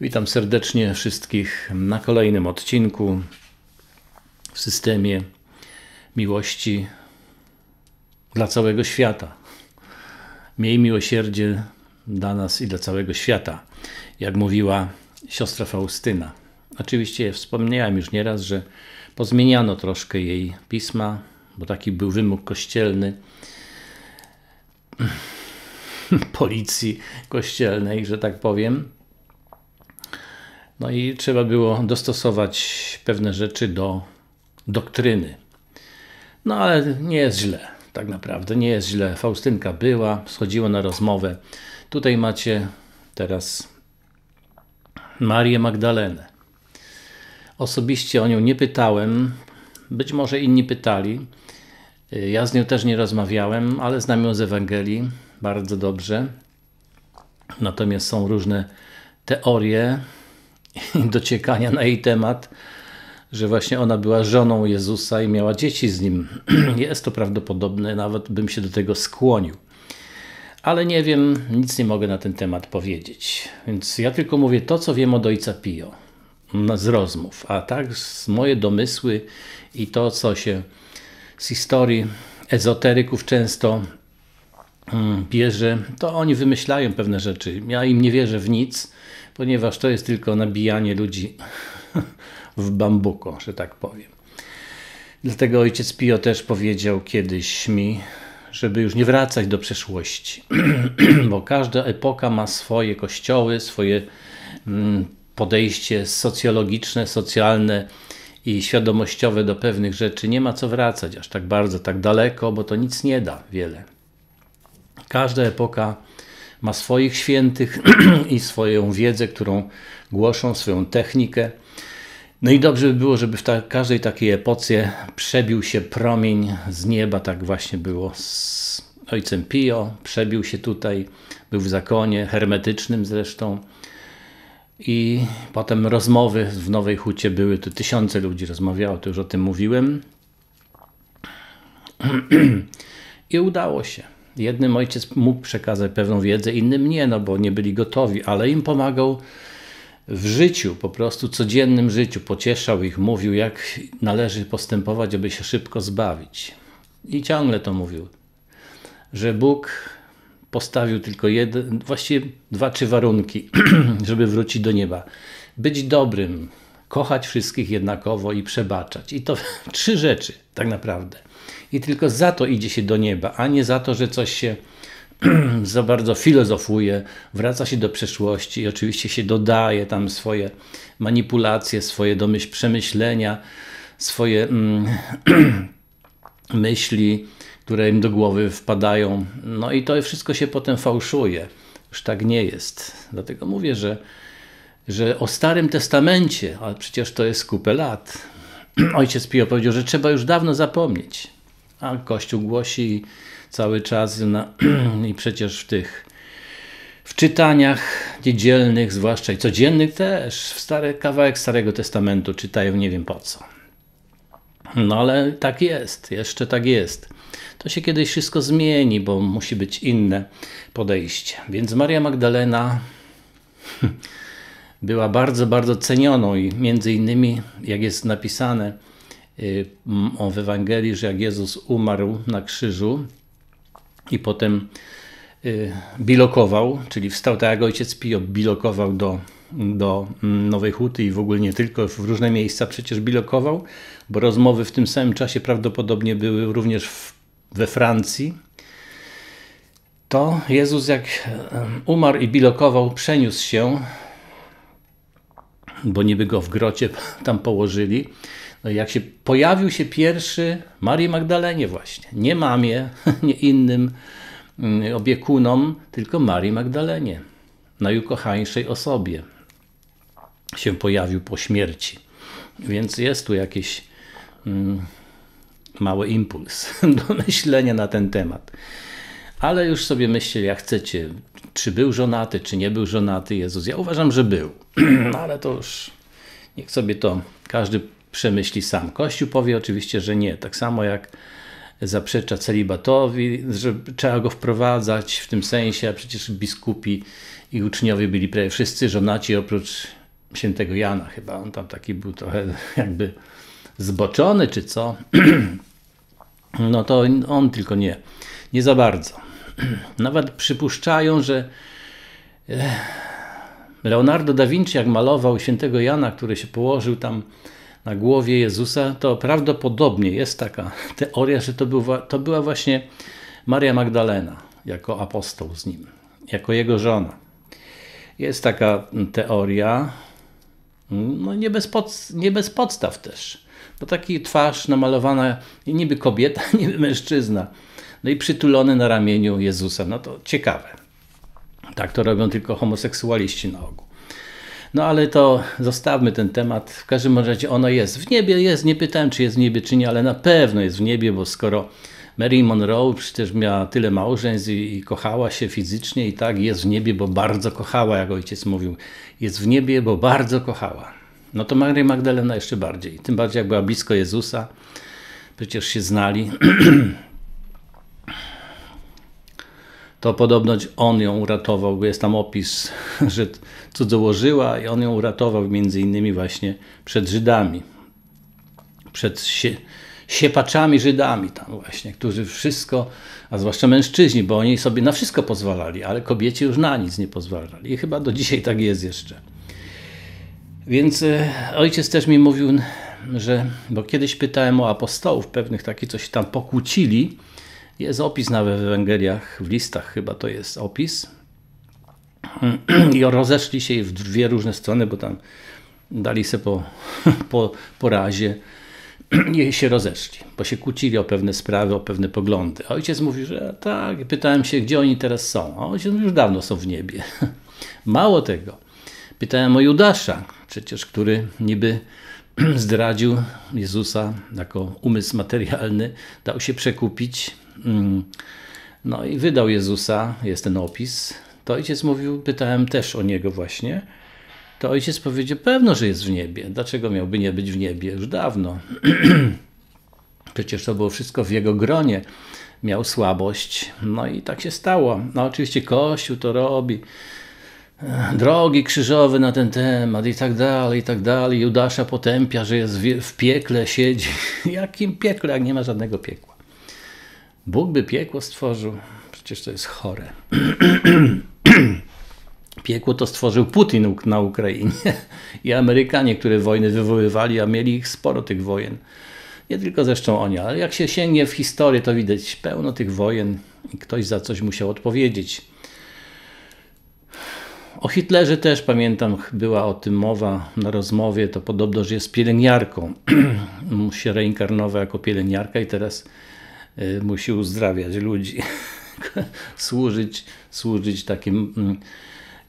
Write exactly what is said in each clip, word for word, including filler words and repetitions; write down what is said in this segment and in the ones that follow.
Witam serdecznie wszystkich na kolejnym odcinku w systemie miłości dla całego świata. Miej miłosierdzie dla nas i dla całego świata, jak mówiła siostra Faustyna. Oczywiście wspomniałem już nieraz, że pozmieniano troszkę jej pisma, bo taki był wymóg kościelny, policji kościelnej, że tak powiem. No i trzeba było dostosować pewne rzeczy do doktryny. No ale nie jest źle, tak naprawdę, nie jest źle. Faustynka była, schodziła na rozmowę. Tutaj macie teraz Marię Magdalenę. Osobiście o nią nie pytałem, być może inni pytali. Ja z nią też nie rozmawiałem, ale znam ją z Ewangelii bardzo dobrze. Natomiast są różne teorie dociekania na jej temat, że właśnie ona była żoną Jezusa i miała dzieci z Nim. Jest to prawdopodobne, nawet bym się do tego skłonił. Ale nie wiem, nic nie mogę na ten temat powiedzieć. Więc ja tylko mówię to, co wiem od ojca Pio z rozmów, a tak z moje domysły i to, co się z historii ezoteryków często bierze, to oni wymyślają pewne rzeczy. Ja im nie wierzę w nic, ponieważ to jest tylko nabijanie ludzi w bambuko, że tak powiem. Dlatego ojciec Pio też powiedział kiedyś mi, żeby już nie wracać do przeszłości, bo każda epoka ma swoje kościoły, swoje podejście socjologiczne, socjalne i świadomościowe do pewnych rzeczy. Nie ma co wracać aż tak bardzo, tak daleko, bo to nic nie da wiele. Każda epoka ma swoich świętych i swoją wiedzę, którą głoszą, swoją technikę. No i dobrze by było, żeby w ta każdej takiej epoce przebił się promień z nieba. Tak właśnie było z ojcem Pio. Przebił się tutaj, był w zakonie, hermetycznym zresztą. I potem rozmowy w Nowej Hucie były, to tysiące ludzi rozmawiało, to już o tym mówiłem. I udało się. Jednym ojciec mógł przekazać pewną wiedzę, innym nie, no bo nie byli gotowi, ale im pomagał w życiu, po prostu codziennym życiu. Pocieszał ich, mówił, jak należy postępować, aby się szybko zbawić. I ciągle to mówił, że Bóg postawił tylko jeden, właściwie dwa, trzy warunki, żeby wrócić do nieba. Być dobrym, kochać wszystkich jednakowo i przebaczać. I to trzy rzeczy tak naprawdę. I tylko za to idzie się do nieba, a nie za to, że coś się za bardzo filozofuje, wraca się do przeszłości i oczywiście się dodaje tam swoje manipulacje, swoje domyśl, przemyślenia, swoje mm, myśli, które im do głowy wpadają. No i to wszystko się potem fałszuje. Już tak nie jest. Dlatego mówię, że, że o Starym Testamencie, ale przecież to jest kupę lat, ojciec Pio powiedział, że trzeba już dawno zapomnieć. A Kościół głosi cały czas na, i przecież w tych w czytaniach niedzielnych, zwłaszcza i codziennych też, w stary, kawałek Starego Testamentu czytają, nie wiem po co. No ale tak jest, jeszcze tak jest. To się kiedyś wszystko zmieni, bo musi być inne podejście. Więc Maria Magdalena była bardzo, bardzo cenioną i między innymi, jak jest napisane w Ewangelii, że jak Jezus umarł na krzyżu i potem bilokował, czyli wstał tak jak ojciec Pio, bilokował do, do Nowej Huty i w ogóle nie tylko, w różne miejsca przecież bilokował, bo rozmowy w tym samym czasie prawdopodobnie były również w, we Francji, to Jezus jak umarł i bilokował, przeniósł się, bo niby go w grocie tam położyli. No jak się pojawił się pierwszy Marii Magdalenie właśnie, nie mamie, nie innym opiekunom, tylko Marii Magdalenie, najukochańszej osobie się pojawił po śmierci. Więc jest tu jakiś mm, mały impuls do myślenia na ten temat. Ale już sobie myślcie, jak chcecie, czy był żonaty, czy nie był żonaty Jezus. Ja uważam, że był, no, ale to już niech sobie to każdy przemyśli sam. Kościół powie oczywiście, że nie. Tak samo jak zaprzecza celibatowi, że trzeba go wprowadzać w tym sensie, a przecież biskupi i uczniowie byli prawie wszyscy żonaci oprócz świętego Jana chyba. On tam taki był trochę jakby zboczony czy co. No to on tylko nie, nie za bardzo. Nawet przypuszczają, że Leonardo da Vinci, jak malował świętego Jana, który się położył tam na głowie Jezusa, to prawdopodobnie jest taka teoria, że to, był, to była właśnie Maria Magdalena jako apostoł z nim, jako jego żona. Jest taka teoria, no nie bez, pod, nie bez podstaw też, bo taki twarz namalowana niby kobieta, niby mężczyzna, no i przytulony na ramieniu Jezusa, no to ciekawe. Tak to robią tylko homoseksualiści na ogół. No ale to zostawmy ten temat. W każdym razie ona jest w niebie, jest, nie pytałem czy jest w niebie czy nie, ale na pewno jest w niebie, bo skoro Mary Monroe przecież miała tyle małżeństw i, i kochała się fizycznie i tak, jest w niebie, bo bardzo kochała, jak ojciec mówił. Jest w niebie, bo bardzo kochała. No to Maria Magdalena jeszcze bardziej. Tym bardziej jak była blisko Jezusa, przecież się znali. To podobno on ją uratował, bo jest tam opis, że cudzołożyła i on ją uratował między innymi właśnie przed Żydami. Przed sie, siepaczami Żydami tam właśnie, którzy wszystko, a zwłaszcza mężczyźni, bo oni sobie na wszystko pozwalali, ale kobiecie już na nic nie pozwalali. I chyba do dzisiaj tak jest jeszcze. Więc e, ojciec też mi mówił, że, bo kiedyś pytałem o apostołów pewnych takich, co się tam pokłócili. Jest opis nawet w Ewangeliach, w listach chyba to jest opis. I rozeszli się w dwie różne strony, bo tam dali sobie po, po, po razie i się rozeszli, bo się kłócili o pewne sprawy, o pewne poglądy. A ojciec mówi, że tak, pytałem się, gdzie oni teraz są. A ojciec mówi, już dawno są w niebie. Mało tego, pytałem o Judasza, przecież który niby zdradził Jezusa jako umysł materialny, dał się przekupić. No i wydał Jezusa, jest ten opis. To ojciec mówił, pytałem też o niego właśnie. To ojciec powiedział, pewno, że jest w niebie. Dlaczego miałby nie być w niebie? Już dawno. Przecież to było wszystko w jego gronie. Miał słabość. No i tak się stało. No oczywiście Kościół to robi. Drogi krzyżowe na ten temat i tak dalej, i tak dalej. Judasza potępia, że jest w piekle, siedzi. Jakim piekle, jak nie ma żadnego piekła? Bóg by piekło stworzył, przecież to jest chore. Piekło to stworzył Putin na Ukrainie i Amerykanie, które wojny wywoływali, a mieli ich sporo tych wojen. Nie tylko zresztą oni, ale jak się sięgnie w historię, to widać pełno tych wojen i ktoś za coś musiał odpowiedzieć. O Hitlerze też pamiętam, była o tym mowa na rozmowie, to podobno, że jest pielęgniarką. Musi się reinkarnować jako pielęgniarka i teraz musi uzdrawiać ludzi, służyć, służyć takim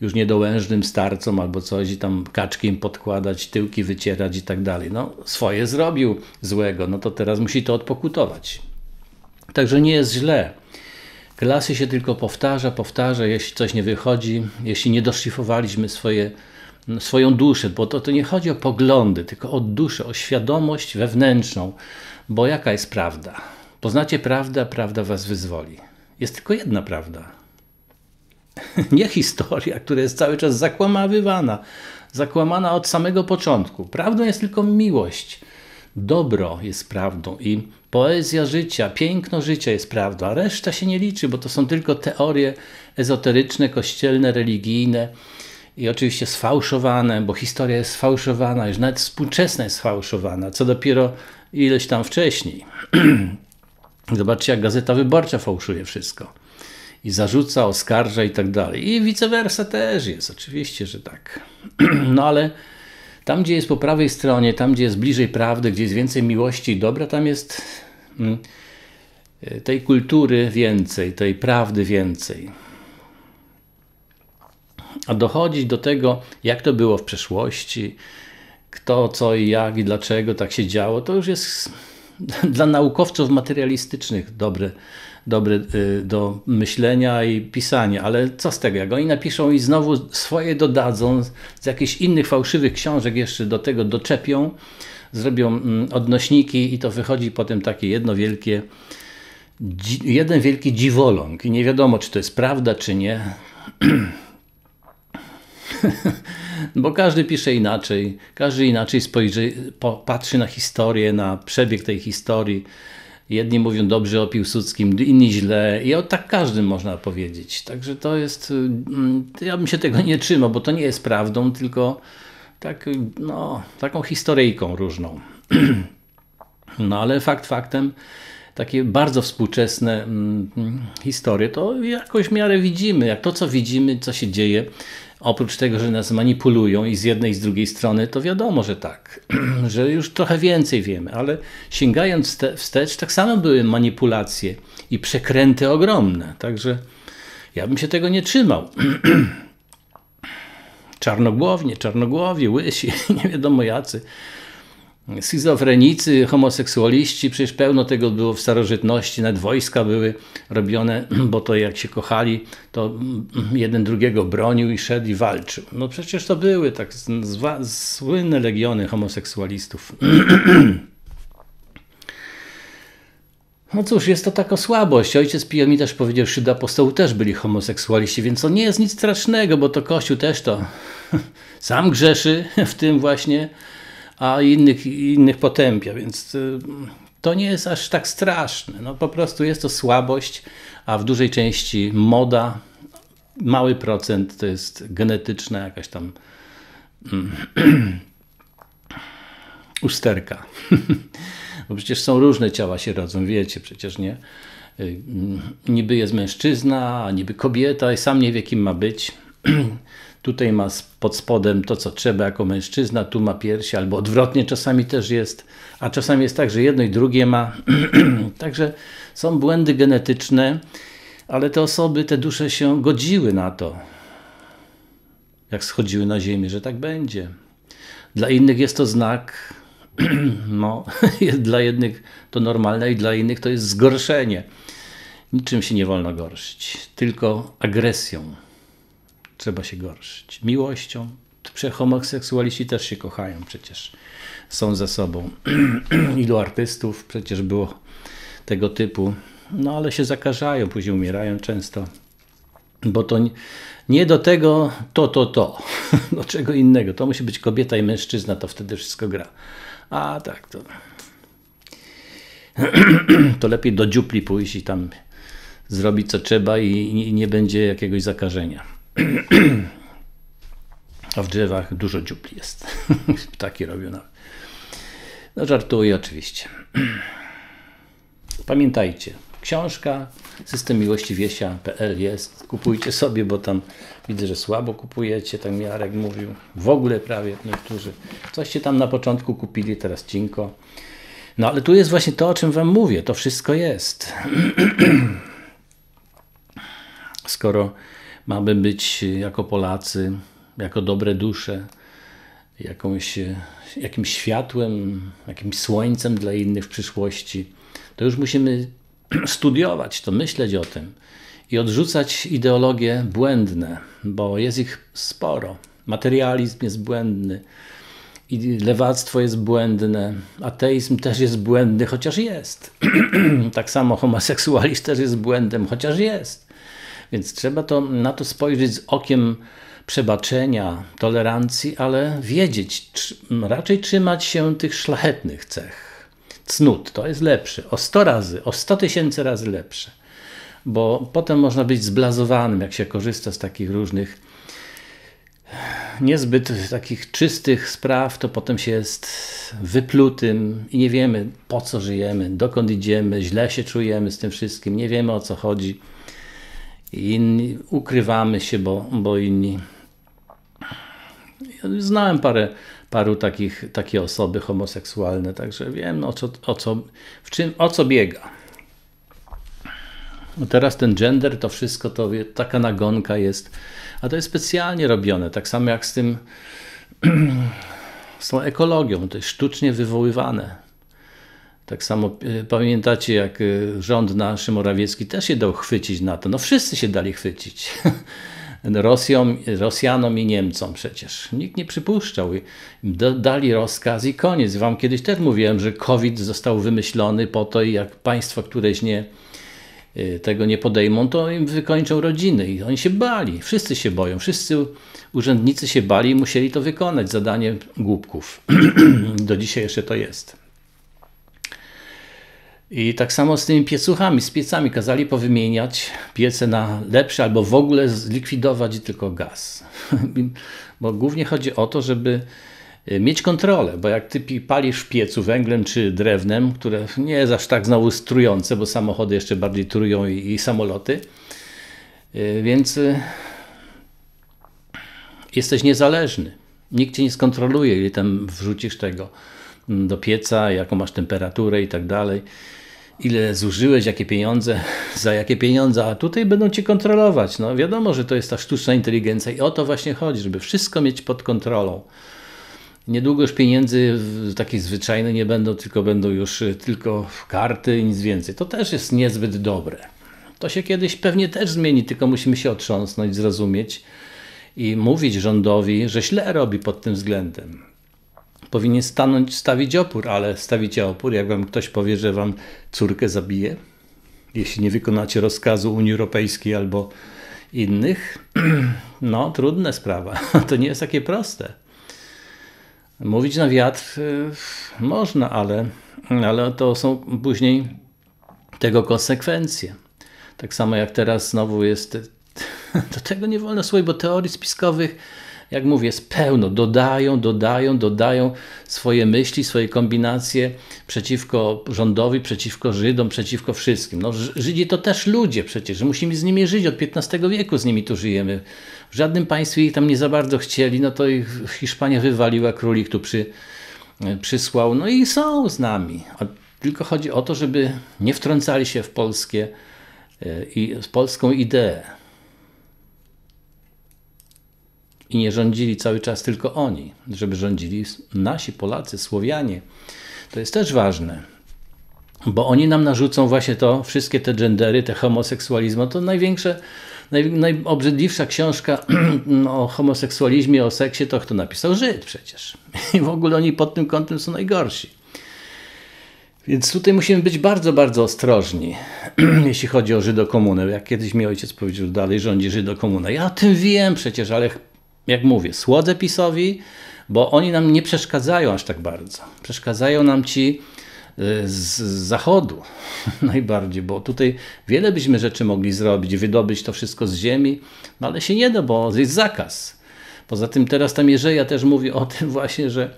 już niedołężnym starcom albo coś i tam kaczki im podkładać, tyłki wycierać i tak dalej. No swoje zrobił złego, no to teraz musi to odpokutować. Także nie jest źle. Klasy się tylko powtarza, powtarza, jeśli coś nie wychodzi, jeśli nie doszlifowaliśmy swoje, swoją duszę, bo to, to nie chodzi o poglądy, tylko o duszę, o świadomość wewnętrzną, bo jaka jest prawda? Poznacie prawdę, prawda was wyzwoli. Jest tylko jedna prawda. Nie historia, która jest cały czas zakłamywana, zakłamana od samego początku. Prawdą jest tylko miłość. Dobro jest prawdą i poezja życia, piękno życia jest prawdą, a reszta się nie liczy, bo to są tylko teorie ezoteryczne, kościelne, religijne i oczywiście sfałszowane, bo historia jest sfałszowana, już nawet współczesna jest sfałszowana, co dopiero ileś tam wcześniej. Zobaczcie, jak Gazeta Wyborcza fałszuje wszystko i zarzuca, oskarża i tak dalej. I vice versa też jest, oczywiście, że tak. No ale tam, gdzie jest po prawej stronie, tam, gdzie jest bliżej prawdy, gdzie jest więcej miłości i dobra, tam jest tej kultury więcej, tej prawdy więcej. A dochodzić do tego, jak to było w przeszłości, kto, co i jak i dlaczego tak się działo, to już jest dla naukowców materialistycznych dobre, dobre do myślenia i pisania, ale co z tego, jak oni napiszą i znowu swoje dodadzą, z jakichś innych fałszywych książek jeszcze do tego doczepią, zrobią odnośniki i to wychodzi potem takie jedno wielkie jeden wielki dziwoląg i nie wiadomo, czy to jest prawda, czy nie. Bo każdy pisze inaczej, każdy inaczej spojrzy, patrzy na historię, na przebieg tej historii. Jedni mówią dobrze o Piłsudskim, inni źle i o tak każdym można powiedzieć. Także to jest, ja bym się tego nie trzymał, bo to nie jest prawdą, tylko tak, no, taką historyjką różną. No ale fakt faktem, takie bardzo współczesne mm, historie, to jakoś w miarę widzimy, jak to co widzimy, co się dzieje, oprócz tego, że nas manipulują i z jednej i z drugiej strony, to wiadomo, że tak, że już trochę więcej wiemy, ale sięgając wstecz, tak samo były manipulacje i przekręty ogromne, także ja bym się tego nie trzymał. Czarnogłownie, czarnogłowie, łysi, nie wiadomo jacy. Schizofrenicy, homoseksualiści, przecież pełno tego było w starożytności, nawet wojska były robione, bo to jak się kochali, to jeden drugiego bronił i szedł i walczył. No przecież to były tak słynne legiony homoseksualistów. No cóż, jest to taka słabość. Ojciec Pio mi też powiedział, że wśród apostołów też byli homoseksualiści, więc to nie jest nic strasznego, bo to Kościół też to sam grzeszy w tym właśnie, a innych, innych potępia, więc to nie jest aż tak straszne. No, po prostu jest to słabość, a w dużej części moda, mały procent to jest genetyczna jakaś tam usterka. Bo przecież są różne ciała się rodzą, wiecie, przecież nie. Niby jest mężczyzna, niby kobieta i sam nie wie, kim ma być. Tutaj ma pod spodem to, co trzeba jako mężczyzna, tu ma piersi, albo odwrotnie czasami też jest, a czasami jest tak, że jedno i drugie ma. Także są błędy genetyczne, ale te osoby, te dusze się godziły na to, jak schodziły na ziemię, że tak będzie. Dla innych jest to znak, no, jest dla jednych to normalne i dla innych to jest zgorszenie. Niczym się nie wolno gorszyć, tylko agresją. Trzeba się gorszyć. Miłością. Homoseksualiści też się kochają przecież. Są ze sobą. Ilu artystów przecież było tego typu. No ale się zakażają, później umierają często. Bo to nie do tego to, to, to. Do czego innego. To musi być kobieta i mężczyzna, to wtedy wszystko gra. A tak to... To lepiej do dziupli pójść i tam zrobić co trzeba i nie będzie jakiegoś zakażenia. A w drzewach dużo dziupli jest. Ptaki robią nawet. No żartuję oczywiście. Pamiętajcie, książka system miłości wiesia kropka p l jest. Kupujcie sobie, bo tam widzę, że słabo kupujecie, tak Jarek mówił. W ogóle prawie niektórzy. Coście tam na początku kupili, teraz cinko. No ale tu jest właśnie to, o czym wam mówię. To wszystko jest. Skoro mamy być jako Polacy, jako dobre dusze, jakąś, jakimś światłem, jakimś słońcem dla innych w przyszłości, to już musimy studiować to, myśleć o tym i odrzucać ideologie błędne, bo jest ich sporo. Materializm jest błędny, i lewactwo jest błędne, ateizm też jest błędny, chociaż jest. Tak samo homoseksualizm też jest błędem, chociaż jest. Więc trzeba to, na to spojrzeć z okiem przebaczenia, tolerancji, ale wiedzieć, raczej trzymać się tych szlachetnych cech. Cnót to jest lepsze, o sto razy, o sto tysięcy razy lepsze. Bo potem można być zblazowanym, jak się korzysta z takich różnych niezbyt takich czystych spraw, to potem się jest wyplutym i nie wiemy, po co żyjemy, dokąd idziemy, źle się czujemy z tym wszystkim, nie wiemy, o co chodzi. Inni ukrywamy się, bo, bo inni. Ja znałem parę, paru takich, takie osoby homoseksualne, także wiem, o co, o co, w czym, o co biega. No teraz ten gender, to wszystko, to taka nagonka jest, a to jest specjalnie robione, tak samo jak z tym z tą ekologią, to jest sztucznie wywoływane. Tak samo pamiętacie, jak rząd nasz Morawiecki też się dał chwycić na to. No wszyscy się dali chwycić. Rosjom, Rosjanom i Niemcom przecież. Nikt nie przypuszczał. Dali rozkaz i koniec. Wam kiedyś też mówiłem, że Covid został wymyślony po to, jak państwo któreś nie, tego nie podejmą, to im wykończą rodziny. I oni się bali, wszyscy się boją, wszyscy urzędnicy się bali i musieli to wykonać, zadanie głupków. Do dzisiaj jeszcze to jest. I tak samo z tymi piecuchami, z piecami kazali powymieniać piece na lepsze albo w ogóle zlikwidować tylko gaz. Bo głównie chodzi o to, żeby mieć kontrolę, bo jak ty palisz w piecu węglem czy drewnem, które nie jest aż tak znowu trujące, bo samochody jeszcze bardziej trują i, i samoloty, więc jesteś niezależny. Nikt cię nie skontroluje, ile tam wrzucisz tego do pieca, jaką masz temperaturę i tak dalej, ile zużyłeś, jakie pieniądze, za jakie pieniądze, a tutaj będą cię kontrolować. No wiadomo, że to jest ta sztuczna inteligencja i o to właśnie chodzi, żeby wszystko mieć pod kontrolą. Niedługo już pieniędzy takie zwyczajne nie będą, tylko będą już tylko karty i nic więcej. To też jest niezbyt dobre. To się kiedyś pewnie też zmieni, tylko musimy się otrząsnąć, zrozumieć i mówić rządowi, że źle robi pod tym względem. Powinien stanąć, stawić opór, ale stawicie opór, jak wam ktoś powie, że wam córkę zabije, jeśli nie wykonacie rozkazu Unii Europejskiej albo innych, no trudna sprawa, to nie jest takie proste. Mówić na wiatr można, ale, ale to są później tego konsekwencje. Tak samo jak teraz znowu jest, do tego nie wolno słuchać, bo teorii spiskowych, jak mówię, jest pełno. Dodają, dodają, dodają swoje myśli, swoje kombinacje przeciwko rządowi, przeciwko Żydom, przeciwko wszystkim. No, Żydzi to też ludzie przecież, musimy z nimi żyć, od piętnastego wieku z nimi tu żyjemy. W żadnym państwie ich tam nie za bardzo chcieli, no to ich Hiszpania wywaliła, król ich tu przy, przysłał, no i są z nami. A tylko chodzi o to, żeby nie wtrącali się w polskie, i, w polską ideę. I nie rządzili cały czas tylko oni, żeby rządzili nasi Polacy, Słowianie. To jest też ważne, bo oni nam narzucą właśnie to, wszystkie te gendery, te homoseksualizmy. To największe, naj, najobrzydliwsza książka o homoseksualizmie, o seksie, to kto napisał? Żyd przecież. I w ogóle oni pod tym kątem są najgorsi. Więc tutaj musimy być bardzo, bardzo ostrożni, jeśli chodzi o Żydokomunę. Jak kiedyś mi ojciec powiedział, dalej rządzi Żydokomuna. Ja o tym wiem przecież, ale jak mówię, słodzę PiS-owi, bo oni nam nie przeszkadzają aż tak bardzo. Przeszkadzają nam ci z zachodu najbardziej, bo tutaj wiele byśmy rzeczy mogli zrobić, wydobyć to wszystko z ziemi, no ale się nie da, bo jest zakaz. Poza tym teraz tam Jerzeja też mówi o tym właśnie, że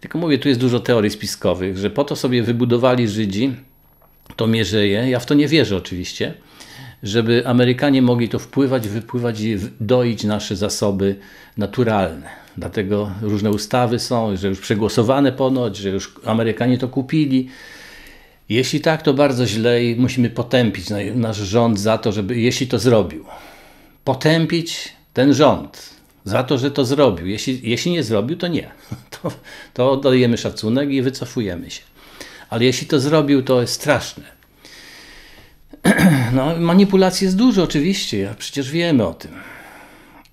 tylko mówię, tu jest dużo teorii spiskowych, że po to sobie wybudowali Żydzi to Mierzeję, ja w to nie wierzę oczywiście, żeby Amerykanie mogli to wpływać, wypływać i doić nasze zasoby naturalne. Dlatego różne ustawy są, że już przegłosowane ponoć, że już Amerykanie to kupili. Jeśli tak, to bardzo źle i musimy potępić nasz rząd za to, żeby, jeśli to zrobił. Potępić ten rząd za to, że to zrobił. Jeśli, jeśli nie zrobił, to nie. To, to oddajemy szacunek i wycofujemy się. Ale jeśli to zrobił, to jest straszne. No, manipulacji jest dużo oczywiście, ja przecież wiemy o tym.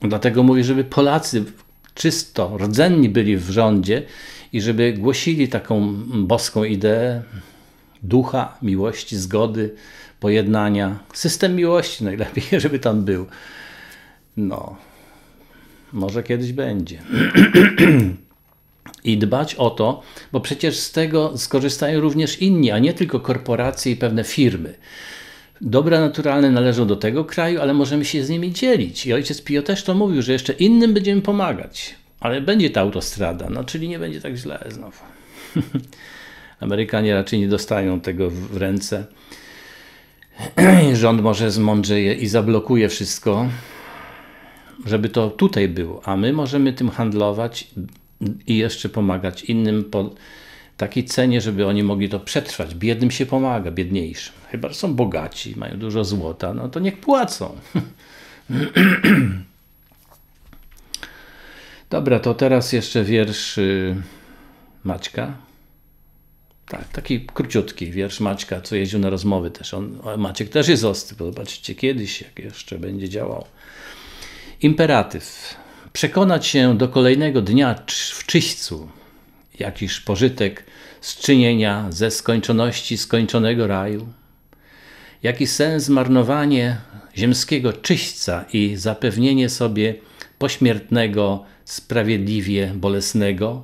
Dlatego mówię, żeby Polacy czysto rdzenni byli w rządzie i żeby głosili taką boską ideę ducha, miłości, zgody, pojednania. System miłości najlepiej, żeby tam był. No, może kiedyś będzie. I dbać o to, bo przecież z tego skorzystają również inni, a nie tylko korporacje i pewne firmy. Dobra naturalne należą do tego kraju, ale możemy się z nimi dzielić. I ojciec Pio też to mówił, że jeszcze innym będziemy pomagać. Ale będzie ta autostrada, no czyli nie będzie tak źle znowu. Amerykanie raczej nie dostają tego w ręce. Rząd może zmądrzeje i zablokuje wszystko, żeby to tutaj było. A my możemy tym handlować i jeszcze pomagać innym po takiej cenie, żeby oni mogli to przetrwać. Biednym się pomaga, biedniejszym. Chyba że są bogaci, mają dużo złota, no to niech płacą. Dobra, to teraz jeszcze wiersz Maćka. Tak, taki króciutki wiersz Maćka, co jeździł na rozmowy też. On, Maciek też jest ostry, bo zobaczycie kiedyś, jak jeszcze będzie działał. Imperatyw. Przekonać się do kolejnego dnia w czyśćcu, jakiż pożytek z czynienia ze skończoności skończonego raju, Jaki sens zmarnowanie ziemskiego czyśćca i zapewnienie sobie pośmiertnego, sprawiedliwie bolesnego?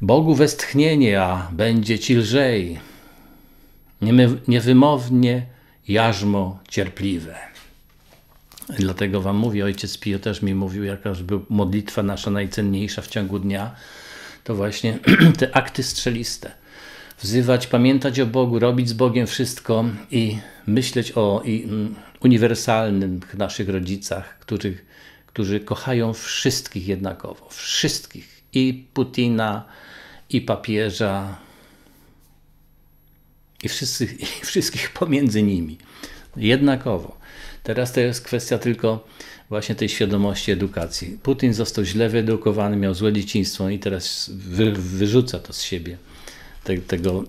Bogu westchnienie, a będzie ci lżej, niewymownie jarzmo cierpliwe. Dlatego wam mówię, ojciec Pio też mi mówił, jaka była modlitwa nasza najcenniejsza w ciągu dnia, to właśnie te akty strzeliste. Wzywać, pamiętać o Bogu, robić z Bogiem wszystko i myśleć o i, mm, uniwersalnych naszych rodzicach, których, którzy kochają wszystkich jednakowo. Wszystkich. I Putina, i papieża, i, wszyscy, i wszystkich pomiędzy nimi. Jednakowo. Teraz to jest kwestia tylko właśnie tej świadomości edukacji. Putin został źle wyedukowany, miał złe dzieciństwo i teraz wy, wyrzuca to z siebie. Te, tego,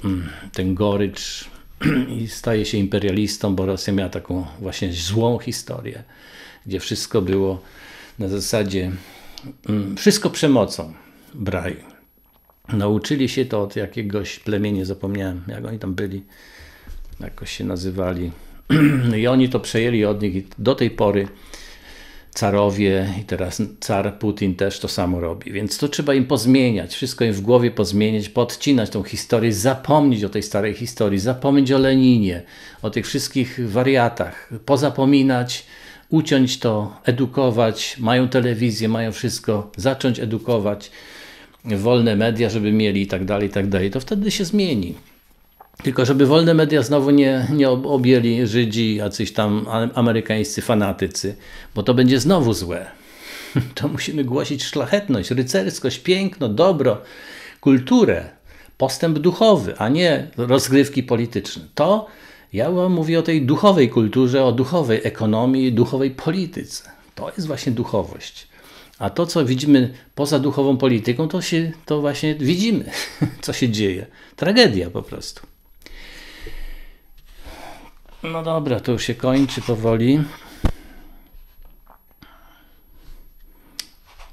ten gorycz i staje się imperialistą, bo Rosja miała taką właśnie złą historię, gdzie wszystko było na zasadzie, wszystko przemocą brali. Nauczyli się to od jakiegoś plemienia, zapomniałem jak oni tam byli, jakoś się nazywali i oni to przejęli od nich i do tej pory carowie i teraz car Putin też to samo robi, więc to trzeba im pozmieniać, wszystko im w głowie pozmieniać, podcinać tą historię, zapomnieć o tej starej historii, zapomnieć o Leninie, o tych wszystkich wariatach, pozapominać, uciąć to, edukować, mają telewizję, mają wszystko, zacząć edukować, wolne media, żeby mieli i tak dalej, i tak dalej, to wtedy się zmieni. Tylko żeby wolne media znowu nie, nie objęli Żydzi, jacyś tam amerykańscy fanatycy, bo to będzie znowu złe. To musimy głosić szlachetność, rycerskość, piękno, dobro, kulturę, postęp duchowy, a nie rozgrywki polityczne. To ja wam mówię o tej duchowej kulturze, o duchowej ekonomii, duchowej polityce. To jest właśnie duchowość. A to, co widzimy poza duchową polityką, to, się, to właśnie widzimy, co się dzieje. Tragedia po prostu. No dobra, to już się kończy powoli.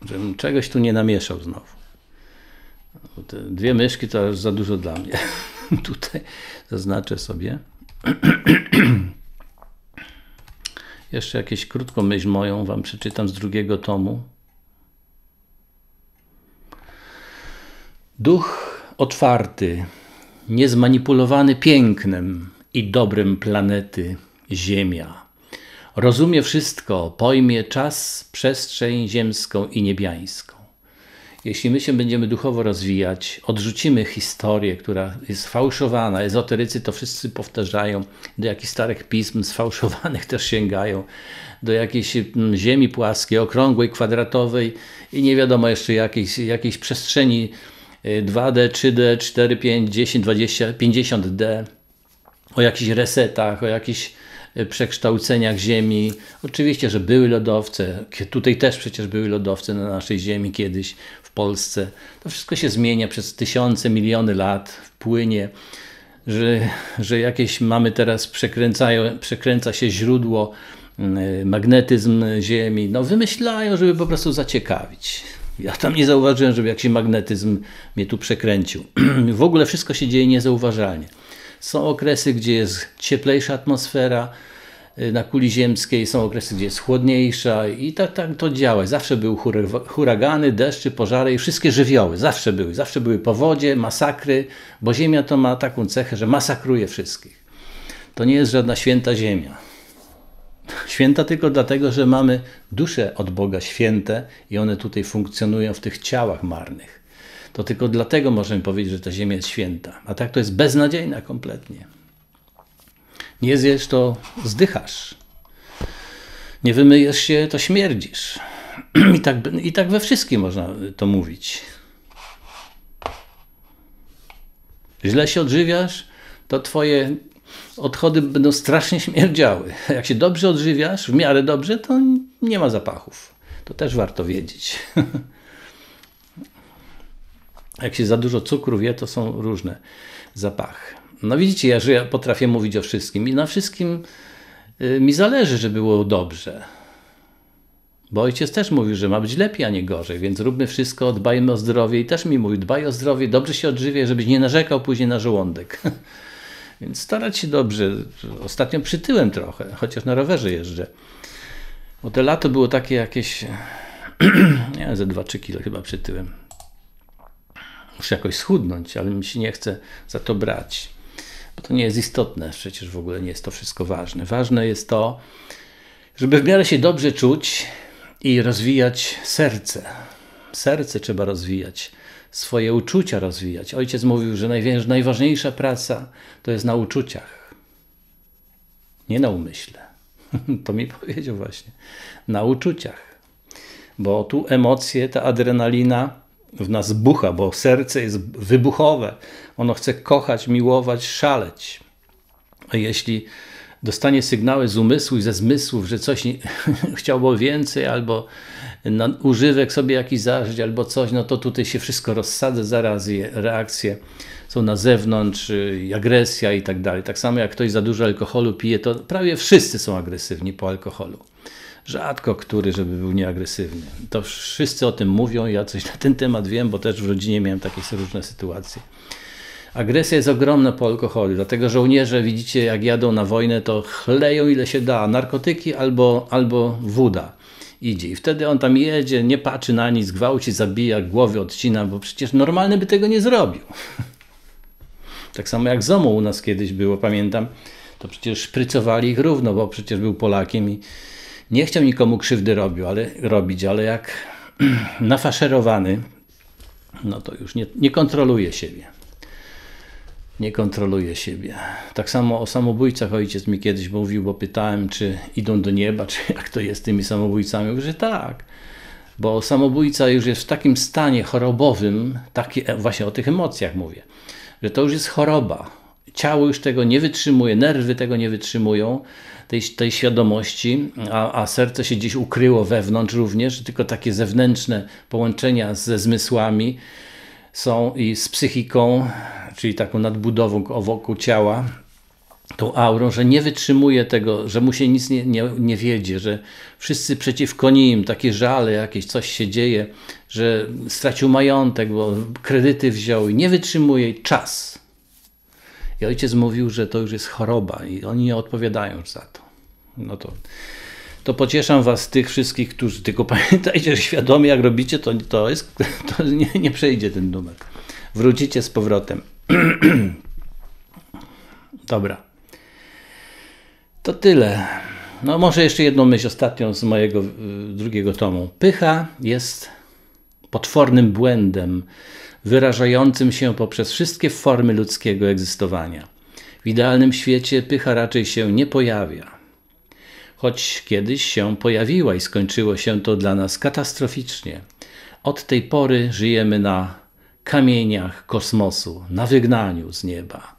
Żebym czegoś tu nie namieszał znowu. Te dwie myszki to już za dużo dla mnie. Tutaj zaznaczę sobie. Jeszcze jakieś krótką myśl moją wam przeczytam z drugiego tomu. Duch otwarty, niezmanipulowany pięknem i dobrem planety Ziemia. Rozumie wszystko, pojmie czas, przestrzeń ziemską i niebiańską. Jeśli my się będziemy duchowo rozwijać, odrzucimy historię, która jest fałszowana. Ezoterycy to wszyscy powtarzają, do jakichś starych pism sfałszowanych też sięgają, do jakiejś ziemi płaskiej, okrągłej, kwadratowej i nie wiadomo jeszcze jakiejś, jakiejś przestrzeni dwa D, trzy D, cztery, pięć, dziesięć, dwadzieścia, pięćdziesiąt D. O jakichś resetach, o jakichś przekształceniach Ziemi. Oczywiście, że były lodowce. Tutaj też przecież były lodowce na naszej Ziemi kiedyś w Polsce. To wszystko się zmienia przez tysiące, miliony lat. Wpłynie, że, że jakieś mamy teraz, przekręcają, przekręca się źródło, magnetyzm Ziemi. No wymyślają, żeby po prostu zaciekawić. Ja tam nie zauważyłem, żeby jakiś magnetyzm mnie tu przekręcił. W ogóle wszystko się dzieje niezauważalnie. Są okresy, gdzie jest cieplejsza atmosfera na kuli ziemskiej, są okresy, gdzie jest chłodniejsza i tak, tak to działa. Zawsze były huragany, deszcze, pożary i wszystkie żywioły. Zawsze były. Zawsze były powodzie, masakry, bo Ziemia to ma taką cechę, że masakruje wszystkich. To nie jest żadna święta Ziemia. Święta tylko dlatego, że mamy dusze od Boga święte i one tutaj funkcjonują w tych ciałach marnych. To tylko dlatego możemy powiedzieć, że ta Ziemia jest święta. A tak to jest beznadziejna kompletnie. Nie zjesz, to zdychasz. Nie wymyjesz się, to śmierdzisz. I tak, i tak we wszystkim można to mówić. Źle się odżywiasz, to twoje odchody będą strasznie śmierdziały. Jak się dobrze odżywiasz, w miarę dobrze, to nie ma zapachów. To też warto wiedzieć. Jak się za dużo cukru je, to są różne zapachy. No widzicie, ja, że ja potrafię mówić o wszystkim i na wszystkim mi zależy, żeby było dobrze. Bo ojciec też mówił, że ma być lepiej, a nie gorzej, więc róbmy wszystko, dbajmy o zdrowie i też mi mówił, dbaj o zdrowie, dobrze się odżywiaj, żebyś nie narzekał później na żołądek. Więc starać się dobrze. Ostatnio przytyłem trochę, chociaż na rowerze jeżdżę. Bo to lato było takie jakieś... nie wiem, ze dwa trzy kilo chyba przytyłem. Muszę jakoś schudnąć, ale mi się nie chce za to brać. Bo to nie jest istotne, przecież w ogóle nie jest to wszystko ważne. Ważne jest to, żeby w miarę się dobrze czuć i rozwijać serce. Serce trzeba rozwijać, swoje uczucia rozwijać. Ojciec mówił, że najważniejsza praca to jest na uczuciach, nie na umyśle. To mi powiedział właśnie, na uczuciach. Bo tu emocje, ta adrenalina w nas bucha, bo serce jest wybuchowe. Ono chce kochać, miłować, szaleć. A jeśli dostanie sygnały z umysłu i ze zmysłów, że coś nie, chciałby więcej, albo używek sobie jakiś zażyć, albo coś, no to tutaj się wszystko rozsadza, zaraz reakcje są na zewnątrz, i agresja i tak dalej. Tak samo jak ktoś za dużo alkoholu pije, to prawie wszyscy są agresywni po alkoholu. Rzadko który, żeby był nieagresywny. To wszyscy o tym mówią, ja coś na ten temat wiem, bo też w rodzinie miałem takie różne sytuacje. Agresja jest ogromna po alkoholu, dlatego żołnierze, widzicie, jak jadą na wojnę, to chleją ile się da, narkotyki albo, albo woda idzie. I wtedy on tam jedzie, nie patrzy na nic, gwałci, zabija, głowy odcina, bo przecież normalny by tego nie zrobił. Tak samo jak ZOMO u nas kiedyś było, pamiętam, to przecież szprycowali ich równo, bo przecież był Polakiem i nie chciał nikomu krzywdy robił, ale, robić, ale jak nafaszerowany, no to już nie, nie kontroluje siebie. Nie kontroluje siebie. Tak samo o samobójcach ojciec mi kiedyś mówił, bo pytałem, czy idą do nieba, czy jak to jest z tymi samobójcami. Mówię, że tak, bo samobójca już jest w takim stanie chorobowym, taki, właśnie o tych emocjach mówię, że to już jest choroba. Ciało już tego nie wytrzymuje, nerwy tego nie wytrzymują, tej, tej świadomości, a, a serce się gdzieś ukryło wewnątrz również, tylko takie zewnętrzne połączenia ze zmysłami są i z psychiką, czyli taką nadbudową wokół ciała, tą aurą, że nie wytrzymuje tego, że mu się nic nie, nie, nie wiedzie, że wszyscy przeciwko nim, takie żale jakieś, coś się dzieje, że stracił majątek, bo kredyty wziął i nie wytrzymuje czas. I ojciec mówił, że to już jest choroba i oni nie odpowiadają już za to. No to, to pocieszam was, tych wszystkich, którzy tylko pamiętajcie, że świadomie jak robicie, to, to, jest, to nie, nie przejdzie ten numer. Wrócicie z powrotem. Dobra. To tyle. No może jeszcze jedną myśl ostatnią z mojego drugiego tomu. Pycha jest potwornym błędem wyrażającym się poprzez wszystkie formy ludzkiego egzystowania. W idealnym świecie pycha raczej się nie pojawia. Choć kiedyś się pojawiła i skończyło się to dla nas katastroficznie. Od tej pory żyjemy na kamieniach kosmosu, na wygnaniu z nieba.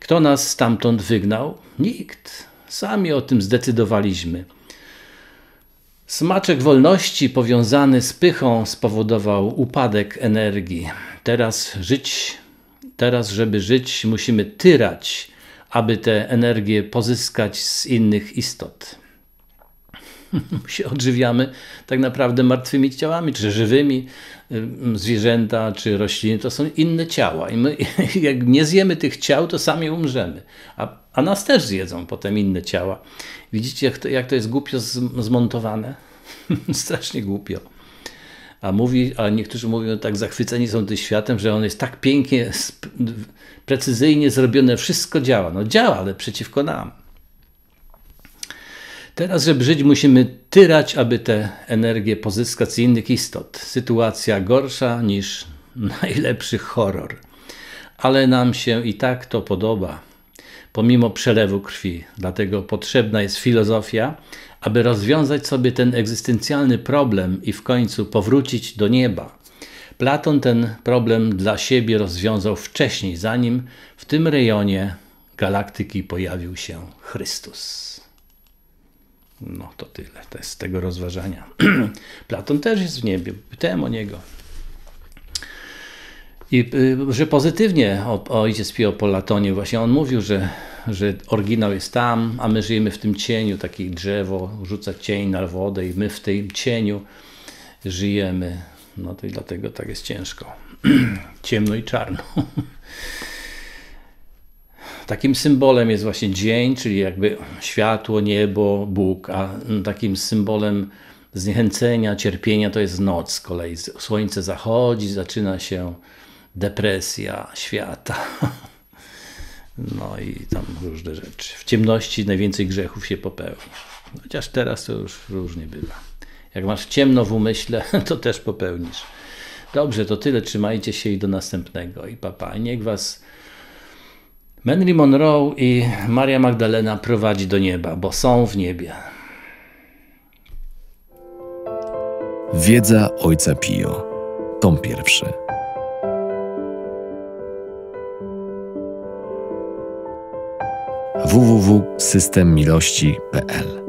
Kto nas stamtąd wygnał? Nikt. Sami o tym zdecydowaliśmy. Smaczek wolności powiązany z pychą spowodował upadek energii. Teraz żyć, teraz żeby żyć, musimy tyrać, aby tę energię pozyskać z innych istot. się odżywiamy tak naprawdę martwymi ciałami, czy żywymi, zwierzęta, czy rośliny, to są inne ciała. I my, jak nie zjemy tych ciał, to sami umrzemy. A, a nas też zjedzą potem inne ciała. Widzicie, jak to, jak to jest głupio zmontowane? Strasznie głupio. A, mówi, a niektórzy mówią, tak zachwyceni są tym światem, że on jest tak pięknie, precyzyjnie zrobione, wszystko działa. No działa, ale przeciwko nam. Teraz, żeby żyć, musimy tyrać, aby tę energię pozyskać z innych istot. Sytuacja gorsza niż najlepszy horror. Ale nam się i tak to podoba, pomimo przelewu krwi. Dlatego potrzebna jest filozofia, aby rozwiązać sobie ten egzystencjalny problem i w końcu powrócić do nieba. Platon ten problem dla siebie rozwiązał wcześniej, zanim w tym rejonie galaktyki pojawił się Chrystus. No to tyle, to jest z tego rozważania. Platon też jest w niebie, pytałem o niego. I że pozytywnie o, ojciec Pio po Latonie, właśnie on mówił, że, że oryginał jest tam, a my żyjemy w tym cieniu, takie drzewo rzuca cień na wodę i my w tym cieniu żyjemy. No to i dlatego tak jest ciężko. Ciemno i czarno. Takim symbolem jest właśnie dzień, czyli jakby światło, niebo, Bóg, a takim symbolem zniechęcenia, cierpienia to jest noc z kolei. Słońce zachodzi, zaczyna się depresja świata. No i tam różne rzeczy. W ciemności najwięcej grzechów się popełnia. Chociaż teraz to już różnie bywa. Jak masz ciemno w umyśle, to też popełnisz. Dobrze, to tyle. Trzymajcie się i do następnego. I papa. Pa. Niech was Henry Monroe i Maria Magdalena prowadzi do nieba, bo są w niebie. Wiedza Ojca Pio, tom pierwszy. w w w kropka system miłości kropka p l